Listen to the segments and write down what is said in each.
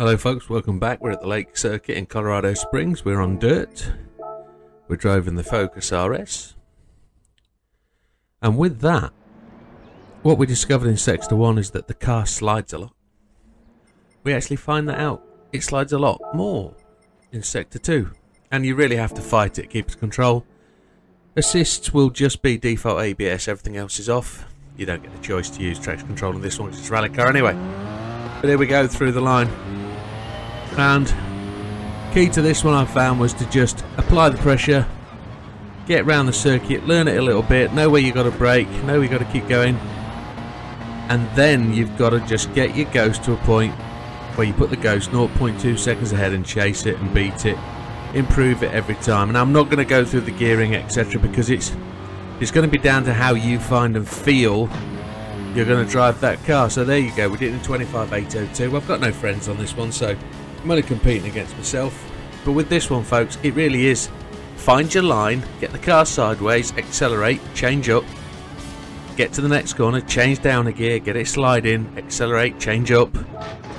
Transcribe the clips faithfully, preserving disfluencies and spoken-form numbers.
Hello folks, welcome back. We're at the Lake Circuit in Colorado Springs. We're on dirt. We're driving the Focus R S. And with that, what we discovered in Sector one is that the car slides a lot. We actually find that out. It slides a lot more in Sector two. And you really have to fight it. Keeps control. Assists will just be default A B S. Everything else is off. You don't get the choice to use traction control on this one because it's a rally car anyway. But here we go through the line. And key to this one I found was to just apply the pressure, get round the circuit, learn it a little bit, know where you got to brake, know where you got to keep going, and then you've got to just get your ghost to a point where you put the ghost zero point two seconds ahead and chase it and beat it, improve it every time. And I'm not going to go through the gearing etc because it's it's going to be down to how you find and feel you're going to drive that car. So there you go, we did it in twenty-five eight oh two. I've got no friends on this one, so I'm only competing against myself. But with this one folks, it really is find your line, get the car sideways, accelerate, change up, get to the next corner, change down a gear, get it sliding, accelerate, change up,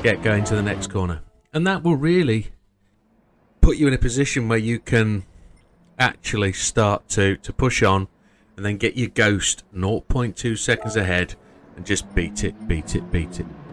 get going to the next corner. And that will really put you in a position where you can actually start to to push on and then get your ghost zero point two seconds ahead and just beat it, beat it, beat it.